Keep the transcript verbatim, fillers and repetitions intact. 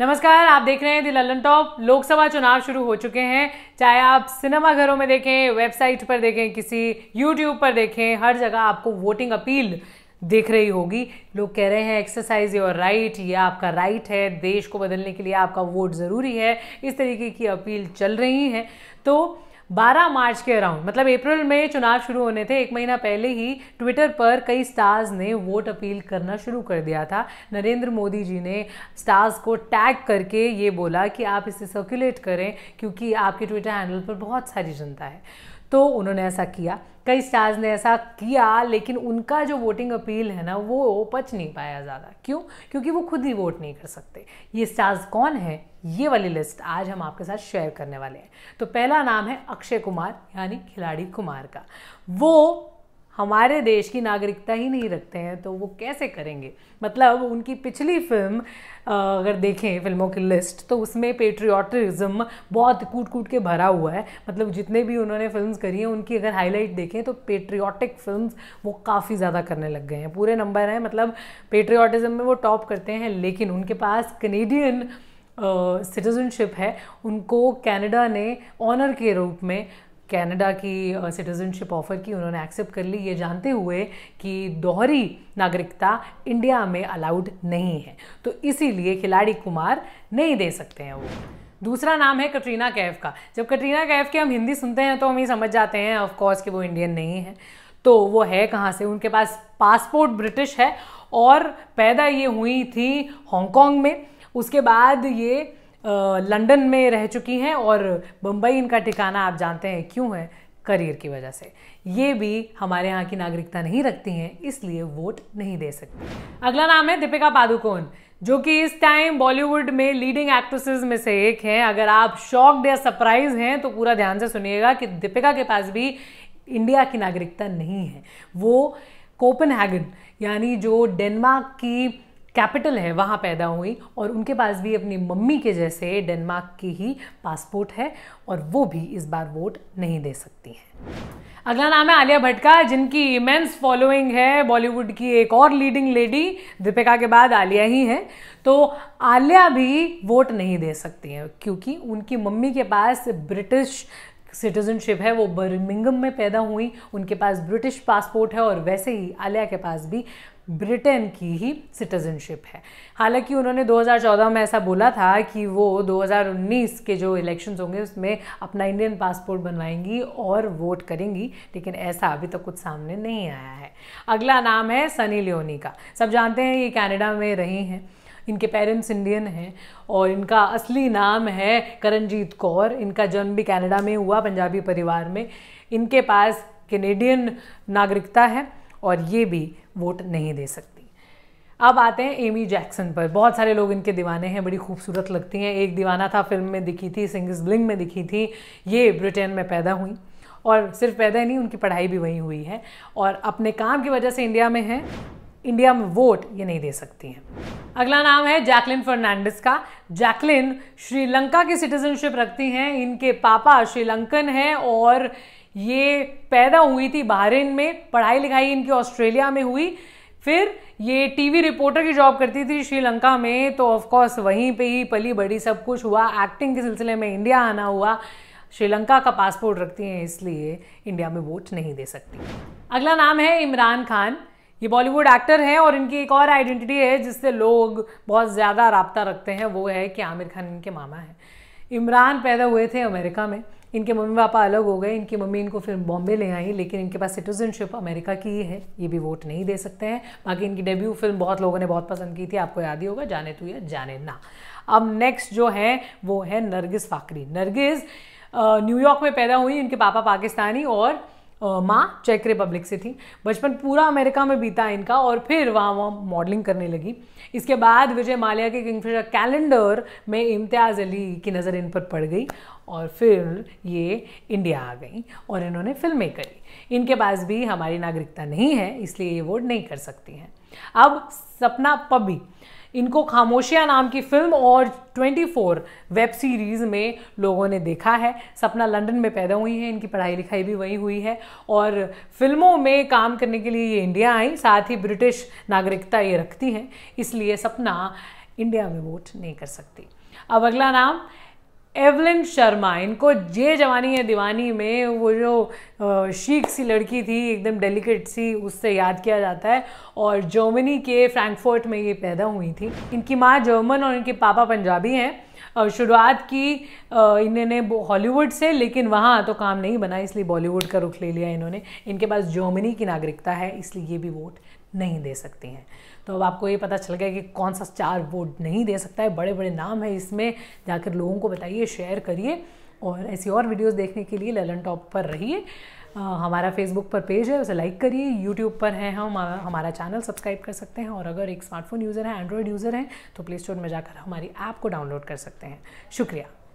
नमस्कार, आप देख रहे हैं द लल्लनटॉप। लोकसभा चुनाव शुरू हो चुके हैं, चाहे आप सिनेमा घरों में देखें, वेबसाइट पर देखें, किसी यूट्यूब पर देखें, हर जगह आपको वोटिंग अपील देख रही होगी। लोग कह रहे हैं एक्सरसाइज योर राइट, ये आपका राइट है, देश को बदलने के लिए आपका वोट ज़रूरी है, इस तरीके की अपील चल रही है। तो बारह मार्च के अराउंड, मतलब अप्रैल में चुनाव शुरू होने थे, एक महीना पहले ही ट्विटर पर कई स्टार्स ने वोट अपील करना शुरू कर दिया था। नरेंद्र मोदी जी ने स्टार्स को टैग करके ये बोला कि आप इसे सर्कुलेट करें क्योंकि आपके ट्विटर हैंडल पर बहुत सारी जनता है। तो उन्होंने ऐसा किया, कई स्टार्स ने ऐसा किया, लेकिन उनका जो वोटिंग अपील है ना, वो पच नहीं पाया ज़्यादा। क्यों? क्योंकि वो खुद ही वोट नहीं कर सकते। ये स्टार्स कौन है? ये वाली लिस्ट आज हम आपके साथ शेयर करने वाले हैं। तो पहला नाम है अक्षय कुमार, यानी खिलाड़ी कुमार का। वो हमारे देश की नागरिकता ही नहीं रखते हैं, तो वो कैसे करेंगे? मतलब उनकी पिछली फिल्म अगर देखें, फिल्मों की लिस्ट, तो उसमें पेट्रियाटिज़म बहुत कूट कूट के भरा हुआ है। मतलब जितने भी उन्होंने फिल्म्स करी हैं, उनकी अगर हाईलाइट देखें तो पेट्रियाटिक फिल्म्स वो काफ़ी ज़्यादा करने लग गए हैं, पूरे नंबर हैं। मतलब पेट्रियाटिज़म में वो टॉप करते हैं, लेकिन उनके पास कनेडियन सिटीज़नशिप है। उनको कैनेडा ने ऑनर के रूप में कनाडा की सिटीज़नशिप ऑफ़र की, उन्होंने एक्सेप्ट कर ली, ये जानते हुए कि दोहरी नागरिकता इंडिया में अलाउड नहीं है। तो इसीलिए खिलाड़ी कुमार नहीं दे सकते हैं वो। दूसरा नाम है कटरीना कैफ का। जब कटरीना कैफ के हम हिंदी सुनते हैं तो हम ये समझ जाते हैं ऑफ कोर्स कि वो इंडियन नहीं है। तो वो है कहाँ से? उनके पास पासपोर्ट ब्रिटिश है और पैदा ये हुई थी हांगकॉन्ग में। उसके बाद ये लंदन में रह चुकी हैं और बम्बई इनका ठिकाना आप जानते हैं क्यों है, करियर की वजह से। ये भी हमारे यहाँ की नागरिकता नहीं रखती हैं, इसलिए वोट नहीं दे सकती। अगला नाम है दीपिका पादुकोण, जो कि इस टाइम बॉलीवुड में लीडिंग एक्ट्रेसेस में से एक हैं। अगर आप शॉक्ड या सरप्राइज हैं तो पूरा ध्यान से सुनिएगा कि दीपिका के पास भी इंडिया की नागरिकता नहीं है। वो कोपेनहेगन, यानी जो डेनमार्क की कैपिटल है, वहाँ पैदा हुई और उनके पास भी अपनी मम्मी के जैसे डेनमार्क की ही पासपोर्ट है और वो भी इस बार वोट नहीं दे सकती हैं। अगला नाम है आलिया भट्ट का, जिनकी इमेंस फॉलोइंग है। बॉलीवुड की एक और लीडिंग लेडी दीपिका के बाद आलिया ही है। तो आलिया भी वोट नहीं दे सकती हैं क्योंकि उनकी मम्मी के पास ब्रिटिश सिटीज़नशिप है। वो बर्मिंघम में पैदा हुई, उनके पास ब्रिटिश पासपोर्ट है और वैसे ही आलिया के पास भी ब्रिटेन की ही सिटीज़नशिप है। हालांकि उन्होंने दो हज़ार चौदह में ऐसा बोला था कि वो दो हज़ार उन्नीस के जो इलेक्शंस होंगे उसमें अपना इंडियन पासपोर्ट बनवाएंगी और वोट करेंगी, लेकिन ऐसा अभी तक तो कुछ सामने नहीं आया है। अगला नाम है सनी लियोनी का। सब जानते हैं ये कनाडा में रही हैं, इनके पेरेंट्स इंडियन हैं और इनका असली नाम है करणजीत कौर। इनका जन्म भी कनाडा में हुआ, पंजाबी परिवार में। इनके पास कैनेडियन नागरिकता है और ये भी वोट नहीं दे सकती। अब आते हैं एमी जैक्सन पर। बहुत सारे लोग इनके दीवाने हैं, बड़ी खूबसूरत लगती हैं। एक दीवाना था फिल्म में दिखी थी, सिंग इज ब्लिंग में दिखी थी। ये ब्रिटेन में पैदा हुई और सिर्फ पैदा नहीं, उनकी पढ़ाई भी वहीं हुई है और अपने काम की वजह से इंडिया में है। इंडिया में वोट ये नहीं दे सकती हैं। अगला नाम है जैकलिन फर्नांडिस का। जैकलिन श्रीलंका की सिटीजनशिप रखती हैं। इनके पापा श्रीलंकन हैं और ये पैदा हुई थी बहरीन में। पढ़ाई लिखाई इनकी ऑस्ट्रेलिया में हुई, फिर ये टीवी रिपोर्टर की जॉब करती थी श्रीलंका में, तो ऑफकोर्स वहीं पे ही पली बड़ी, सब कुछ हुआ। एक्टिंग के सिलसिले में इंडिया आना हुआ। श्रीलंका का पासपोर्ट रखती हैं, इसलिए इंडिया में वोट नहीं दे सकती। अगला नाम है इमरान खान। ये बॉलीवुड एक्टर हैं और इनकी एक और आइडेंटिटी है जिससे लोग बहुत ज़्यादा रब्ता रखते हैं, वो है कि आमिर खान इनके मामा हैं। इमरान पैदा हुए थे अमेरिका में, इनके मम्मी पापा अलग हो गए। इनकी मम्मी इनको फिर बॉम्बे ले आई, लेकिन इनके पास सिटीजनशिप अमेरिका की ही है। ये भी वोट नहीं दे सकते हैं। बाकी इनकी डेब्यू फिल्म बहुत लोगों ने बहुत पसंद की थी, आपको याद ही होगा, जाने तू या जाने ना। अब नेक्स्ट जो है वो है नरगिस फाकरी। नरगिस न्यूयॉर्क में पैदा हुई, इनके पापा पाकिस्तानी और माँ चेक रिपब्लिक से थी। बचपन पूरा अमेरिका में बीता इनका और फिर वहाँ वहाँ मॉडलिंग करने लगी। इसके बाद विजय माल्या के किंगफिशर कैलेंडर में इम्तियाज़ अली की नज़र इन पर पड़ गई और फिर ये इंडिया आ गई और इन्होंने फिल्में करी। इनके पास भी हमारी नागरिकता नहीं है, इसलिए ये वोट नहीं कर सकती हैं। अब सपना पब्बी, इनको खामोशियाँ नाम की फिल्म और चौबीस वेब सीरीज़ में लोगों ने देखा है। सपना लंदन में पैदा हुई है, इनकी पढ़ाई लिखाई भी वहीं हुई है और फिल्मों में काम करने के लिए ये इंडिया आई। साथ ही ब्रिटिश नागरिकता ये रखती हैं, इसलिए सपना इंडिया में वोट नहीं कर सकती। अब अगला नाम एवलिन शर्मा, इनको ये जवानी है दीवानी में वो जो शीक सी लड़की थी एकदम डेलिकेट सी, उससे याद किया जाता है। और जर्मनी के फ्रैंकफर्ट में ये पैदा हुई थी। इनकी माँ जर्मन और इनके पापा पंजाबी हैं। और शुरुआत की इन्होंने हॉलीवुड से, लेकिन वहाँ तो काम नहीं बना इसलिए बॉलीवुड का रुख ले लिया इन्होंने। इनके पास जर्मनी की नागरिकता है इसलिए ये भी वोट नहीं दे सकती हैं। तो अब आपको ये पता चल गया कि कौन सा स्टार वोट नहीं दे सकता है। बड़े बड़े नाम है इसमें, जाकर लोगों को बताइए, शेयर करिए। और ऐसी और वीडियोस देखने के लिए ललन टॉप पर रहिए। हमारा फेसबुक पर पेज है, उसे लाइक करिए। यूट्यूब पर हैं हम, हमारा चैनल सब्सक्राइब कर सकते हैं। और अगर एक स्मार्टफोन यूज़र है, एंड्रॉयड यूज़र हैं, तो प्ले स्टोर में जाकर हमारी ऐप को डाउनलोड कर सकते हैं। शुक्रिया।